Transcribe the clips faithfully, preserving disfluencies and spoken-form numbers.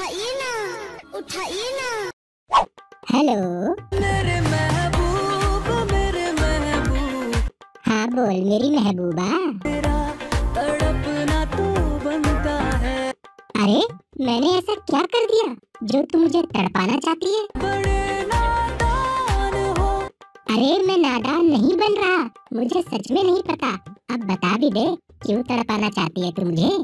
उठाइए ना, उठाइए ना। हेलो मेरे महबूब, मेरे महबूब। हाँ बोल मेरी महबूबा। तेरा तड़पना तो बनता है। अरे मैंने ऐसा क्या कर दिया जो तुम मुझे तड़पाना चाहती है? बड़े नादान हो। अरे मैं नादान नहीं बन रहा, मुझे सच में नहीं पता। अब बता भी दे क्यों तड़पाना चाहती है तुम मुझे?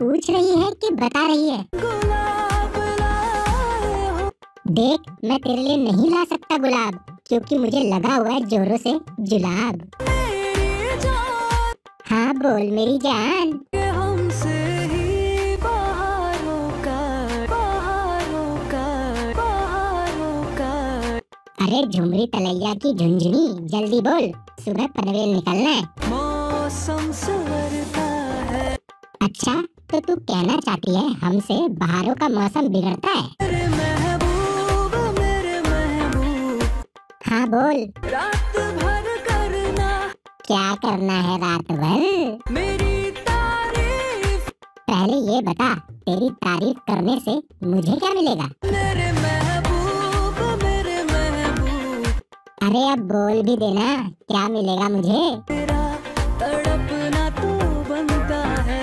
पूछ रही है कि बता रही है? गुलाब लाए हो। देख मैं तेरे लिए नहीं ला सकता गुलाब, क्योंकि मुझे लगा हुआ है जोरों से जुलाब। मेरी जान। हाँ बोल मेरी जान। हमसे ही बहारों का, बहारों का, बहारों का। अरे झुमरी तलैया की झुंझुनी, जल्दी बोल, सुबह पनवेल निकलना है। मौसम संवरता है। अच्छा तो तू कहना चाहती है हमसे बहारों का मौसम बिगड़ता है? मेरे महबूब, मेरे महबूब। हाँ बोल। रात भर करना। क्या करना है रात भर? मेरी तारीफ। पहले ये बता तेरी तारीफ करने से मुझे क्या मिलेगा? मेरे महबूब, मेरे महबूब। अरे अब बोल भी देना, क्या मिलेगा मुझे? तेरा तड़पना तो बनता है।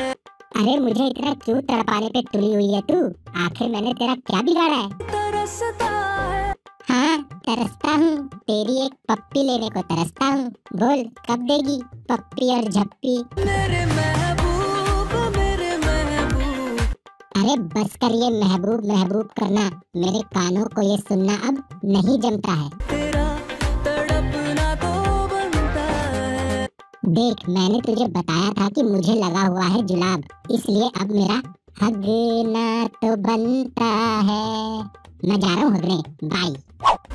अरे मुझे इतना क्यों तड़पाने पे तुली हुई है तू? आखिर मैंने तेरा क्या बिगाड़ा है? तरसता है। हाँ तरसता हूँ, तेरी एक पप्पी लेने को तरसता हूँ। बोल कब देगी पप्पी और झप्पी? मेरे महबूब, मेरे महबूब। अरे बस कर ये महबूब महबूब करना, मेरे कानों को ये सुनना अब नहीं जमता है। तेरा तड़पना तो बनता है। देख मैंने तुझे बताया था कि मुझे लगा हुआ है जुलाब, इसलिए अब मेरा हगना तो बनता है। मैं जा रहा हूँ हगने, बाय।